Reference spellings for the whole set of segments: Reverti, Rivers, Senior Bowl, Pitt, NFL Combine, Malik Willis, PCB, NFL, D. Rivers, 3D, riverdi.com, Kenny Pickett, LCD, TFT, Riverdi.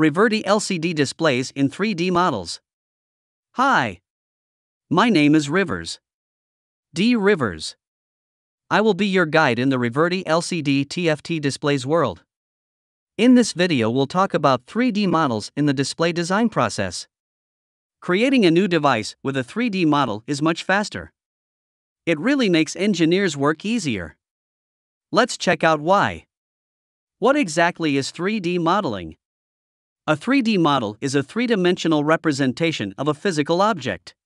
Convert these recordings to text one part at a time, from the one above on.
Reverti LCD displays in 3D models. Hi. My name is Rivers. D. Rivers. I will be your guide in the Reverti LCD TFT displays world. In this video we'll talk about 3D models in the display design process. Creating a new device with a 3D model is much faster. It really makes engineers' work easier. Let's check out why. What exactly is 3D modeling? A 3D model is a three-dimensional representation of a physical object.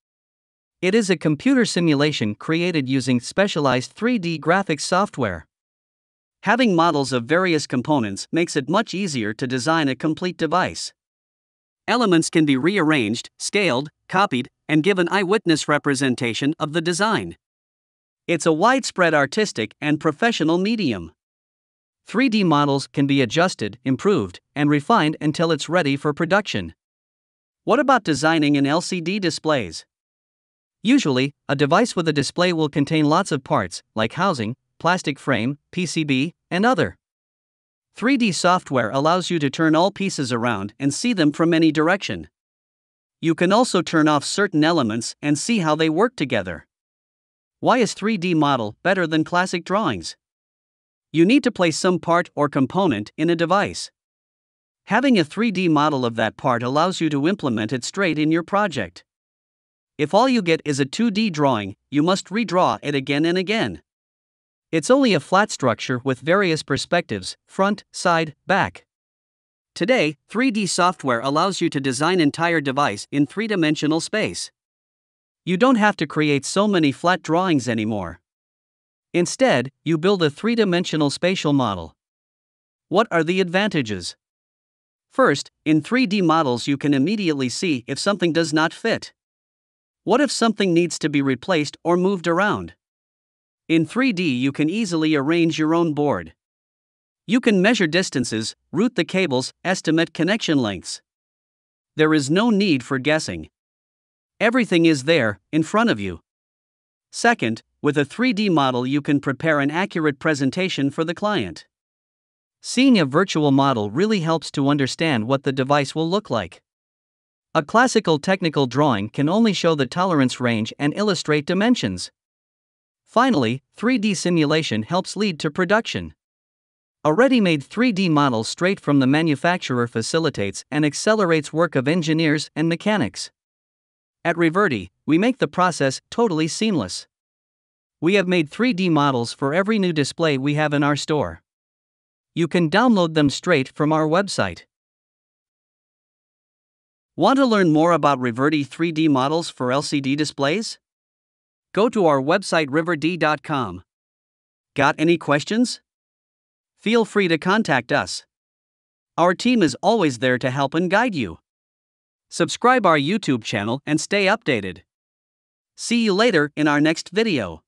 It is a computer simulation created using specialized 3D graphics software. Having models of various components makes it much easier to design a complete device. Elements can be rearranged, scaled, copied, and give an eyewitness representation of the design. It's a widespread artistic and professional medium. 3D models can be adjusted, improved, and refined until it's ready for production. What about designing in LCD displays? Usually, a device with a display will contain lots of parts, like housing, plastic frame, PCB, and other. 3D software allows you to turn all pieces around and see them from any direction. You can also turn off certain elements and see how they work together. Why is 3D model better than classic drawings? You need to place some part or component in a device. Having a 3D model of that part allows you to implement it straight in your project. If all you get is a 2D drawing, you must redraw it again and again. It's only a flat structure with various perspectives, front, side, back. Today, 3D software allows you to design entire device in three-dimensional space. You don't have to create so many flat drawings anymore. Instead, you build a three-dimensional spatial model. What are the advantages? First, in 3D models you can immediately see if something does not fit. What if something needs to be replaced or moved around? In 3D you can easily arrange your own board. You can measure distances, route the cables, estimate connection lengths. There is no need for guessing. Everything is there, in front of you. Second, with a 3D model you can prepare an accurate presentation for the client. Seeing a virtual model really helps to understand what the device will look like. A classical technical drawing can only show the tolerance range and illustrate dimensions. Finally, 3D simulation helps lead to production. A ready-made 3D model straight from the manufacturer facilitates and accelerates work of engineers and mechanics. At Riverdi, we make the process totally seamless. We have made 3D models for every new display we have in our store. You can download them straight from our website. Want to learn more about Riverdi 3D models for LCD displays? Go to our website riverdi.com. Got any questions? Feel free to contact us. Our team is always there to help and guide you. Subscribe our YouTube channel and stay updated. See you later in our next video.